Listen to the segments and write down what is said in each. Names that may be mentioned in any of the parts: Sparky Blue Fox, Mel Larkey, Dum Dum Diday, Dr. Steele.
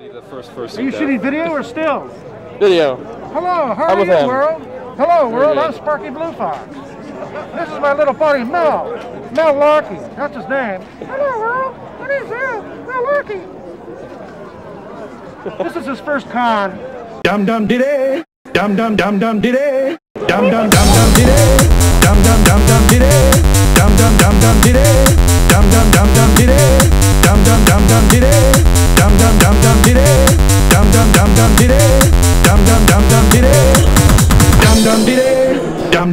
The first person. Are you shooting video or stills? Video. Hello, how are you, world? Hello, world. I'm Sparky Blue Fox. This is my little buddy Mel. Mel Larkey. That's his name. Hello, world. My name's Mel Larkey. This is his first con. Dum dum diddy. Dum dum dum dum diddy. Dum dum dum dum diddy. Dum dum dum dum diddy. Dum dum dum dum diddy. Dum dum dum dum diddy. Dum dum dum dum diddy. Dum dum dum dum did it. Dum dum dum dum did it. Dum dum dum dum did it. Dum dum did it. Dum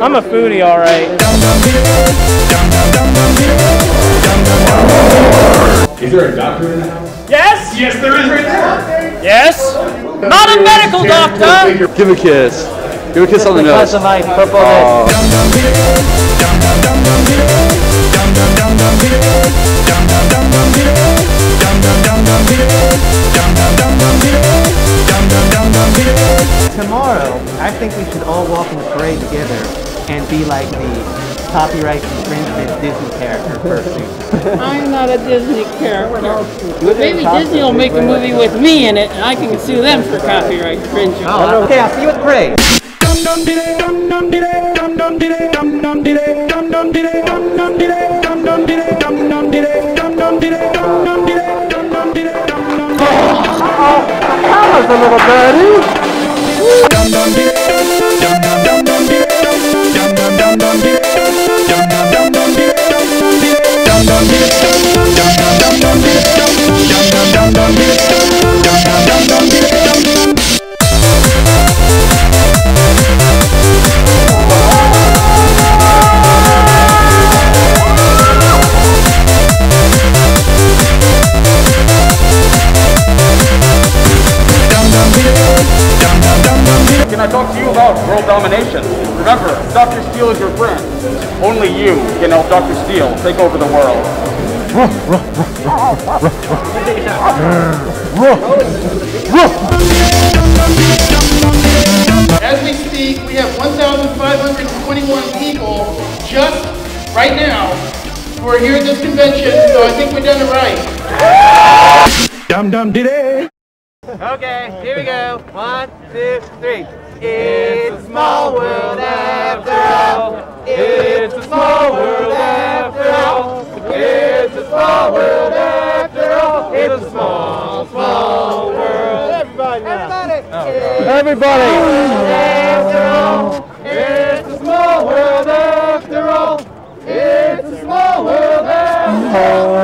I'm a foodie, all right. Is there a doctor in the house? Yes. Yes, there is right now. Yes. Not a medical doctor. Give a kiss. Give a kiss on the nose. Tomorrow, I think we should all walk in the parade together and be like the copyright infringement Disney character person. I'm not a Disney character. Maybe Disney will make a movie with me in it and I can sue them for copyright infringement. Oh, okay, I'll see you at the parade. That was a little dirty. Can I talk to you about world domination? Remember, Dr. Steele is your friend. Only you can help Dr. Steele take over the world. As we speak, we have 1,521 people just right now who are here at this convention, so I think we've done it right. Dum dum diddy. Okay, here we go. 1, 2, 3. It's a small world after all. It's a small world after all. It's a small world after all. It's a small, small world. Everybody now. Everybody. Everybody. After all. It's a small world after all. It's a small world after all.